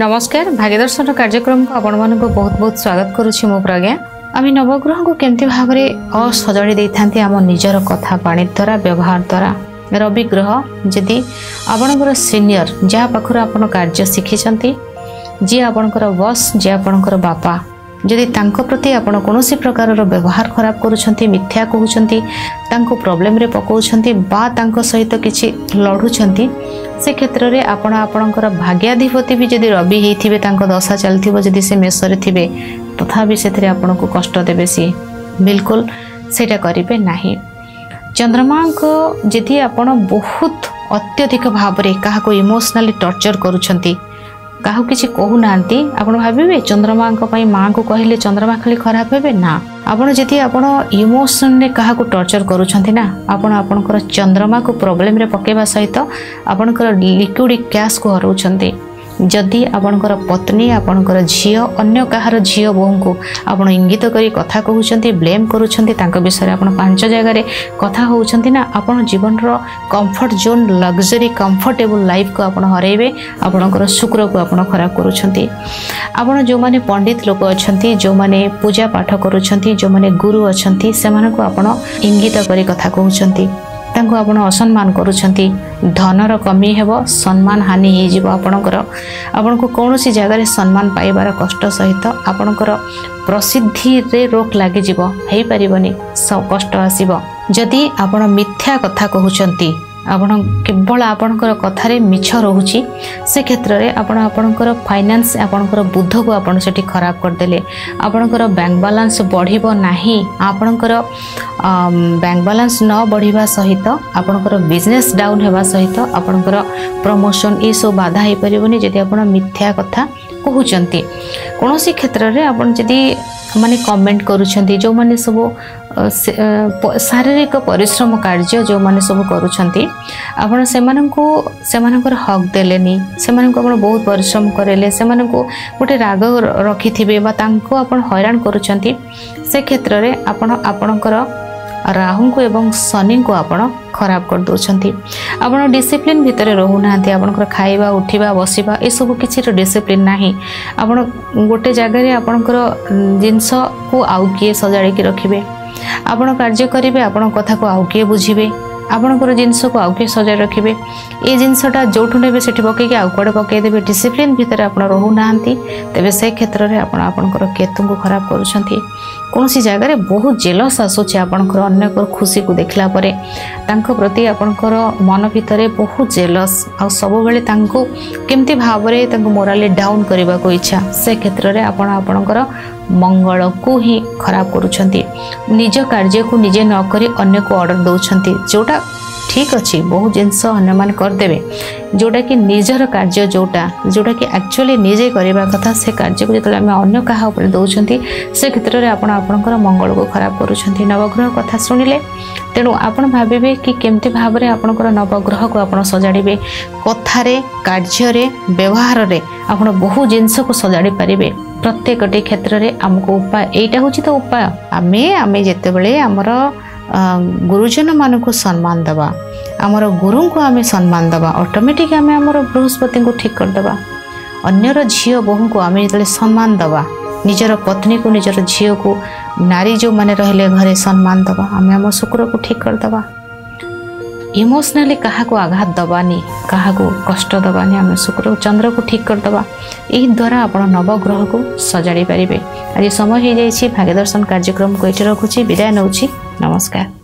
नमस्कार भाग्य दर्शन कार्यक्रम को आपण मानक बहुत बहुत स्वागत करुछि। मो प्रज्ञा आम नवग्रह को केमती भाव में असजाड़ी देते आम निजर कथा बाणी द्वारा व्यवहार द्वारा रवि ग्रह जदि आपण सीनियर जहाँ पाखर आप कार्य शिखिं जी आपणकर बॉस जी आपणकर बापा जदि तांको प्रति आपण कौन प्रकार व्यवहार खराब करुँच मिथ्या कहूँ प्रोब्लेम पकाउंट बा सहित किसी लड़ुंट से क्षेत्र में आपण आपणकर भाग्याधिपति भी जदि रवि होते दशा चलती जदि से मेषरे थे तथा से आपण को कष्ट देवे सी बिल्कुल सेटा करें ना। चंद्रमा को जदि आपण बहुत अत्यधिक भाव में क्या इमोशनली टॉर्चर करुँच काहू किसी कहूना आप भावे चंद्रमा माँ को कहले चंद्रमा खाली खराब हे ना। आपड़ जी आप इमोशन क्या टॉर्चर करा आपणकर चंद्रमा को प्रॉब्लम पकेवा सहित आपणकर लिक्विड कैश को हराउछंती। जदि आपणकर पत्नी आपणकर झील अन्य कहार झील बोहू को आपड़ इंगित करी कथा कहते ब्लेम करुँच विषय आप पांच जगार कथा होना आपण जीवन comfort zone luxury comfortable life को आप हरइबे। आपणकर शुक्र को आप खराब करुँच। जो माने पंडित लोक अच्छा जो माने पूजा पाठ करुँच जो माने गुरु अच्छा से आप इंगित करी कथा कहते तांको आपण असम्मान करुँच। धनर कमी हेब सम्मान हानि हो आपणकर आपको कौन सी जगार सम्मान पाइबार कष्ट सहित आपणकर प्रसिद्धि रोक लगिज हो पारनि कष्ट आसब। जदि आपण मिथ्या कथा कहते आपण केवल आपणकर कथार मिछ रोचे से क्षेत्र में आपण आपणकर फाइनान्स आपणकर बुध को आपण से खराब करदेले। आपणकर बैंक बैलेंस बढ़िबो नाही। आपणकर बैंक बैलेंस न बढ़िबा सहित आपणकर बिजनेस डाउन हेबा सहित आपणकर प्रमोशन ये सब बाधा हो पारबोनी जदि आपण मिथ्या कथा कहउचंती। कोनो से क्षेत्र में आपण जदि माने कमेंट करुँच जो माने सब शारीरिक परिश्रम कार्य जो माने सब करुँच आपण सेमानंकर हक देलेनी से बहुत परिश्रम करेले से गोटे राग रखि थे आपण हैरान करुँच। से क्षेत्र में आपण आपणकर राहु को एवं शनि को आपण खराब कर दूसरी। आपन डिसिप्लिन भितर रोना आपणकर खाइबा उठा बसवा एसबू कि डिसिप्लिन ना। आप गोटे जगार आपणकर जिनस को आउ किए सजाड़ी रखिए। आपण कार्य करेंगे आपण कथा को आउ किए बुझे। आपणकर जिनस को आउ किए सजाड़ रखिए। ये जिनसटा जोठू ने पकईक आउ कड़े पकईदेवे। डिसिप्लिन भितर आप रोना तेज से क्षेत्र में आपणकर केतु को खराब करुँच। कौन सी जगार बहुत जेलस आसूचे। आपणकर अन्य खुशी को देखला परे तांको प्रति आपणकर मन भितर बहुत जेलस आ सबुबले तांको केमती भाव रे तांको मोराली डाउन करने को इच्छा। से क्षेत्र में आपण आपणकर मंगल को ही खराब करुँच। निज कार्य को निजे नक अन्य को ऑर्डर दौरान जोटा ठीक अच्छे बहुत जिनस अन्य करदेवे जोटा कि निजर कार्य जोटा जोटा कि एक्चुअली निजे करवा कथा से कार्य को जो आम अगर क्या दौरान से क्षेत्र में आपणकर मंगल को खराब करुँच। नवग्रह कथा शुणिले तेणु आपण भावे कि केमती भाव में आपणकर नवग्रह को आप सजाड़े कथार कार्य व्यवहार में आप बहुत जिनस को सजाड़ी पारे। प्रत्येकटी क्षेत्र में आमको उपाय यहीटा हूँ तो उपाय आम जितेबले आमर गुरुजन मानक सम्मान दबा आमर गुरु को आम सम्मान दबा ऑटोमेटिक आम आमर बृहस्पति को ठीक करदे। अन्यर झील बोहू को आम जो सम्मान दबा निजर पत्नी को निजर झील को नारी जो माने रहिले घरे सम्मान दबा आम आम शुक्र को ठीक करदे। इमोशनली क्या आघात दबानी क्या कष्ट दबानी आम शुक्र चंद्र को ठीक करदे। यही द्वारा आप नवग्रह को सजाड़ी पारे। आज समय हो जाए भाग्यदर्शन कार्यक्रम को ये रखुची विदाय नौची। नमस्कार।